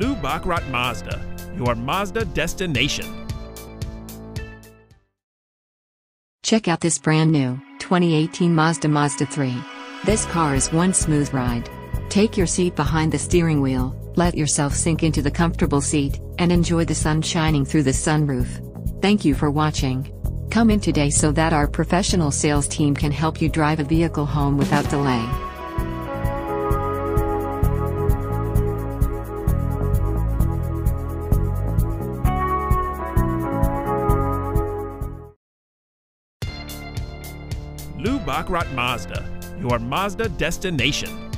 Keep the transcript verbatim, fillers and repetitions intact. Lou Bachrodt Mazda, your Mazda destination. Check out this brand new twenty eighteen Mazda Mazda three. This car is one smooth ride. Take your seat behind the steering wheel, let yourself sink into the comfortable seat, and enjoy the sun shining through the sunroof. Thank you for watching. Come in today so that our professional sales team can help you drive a vehicle home without delay. Lou Bachrodt Mazda, your Mazda destination.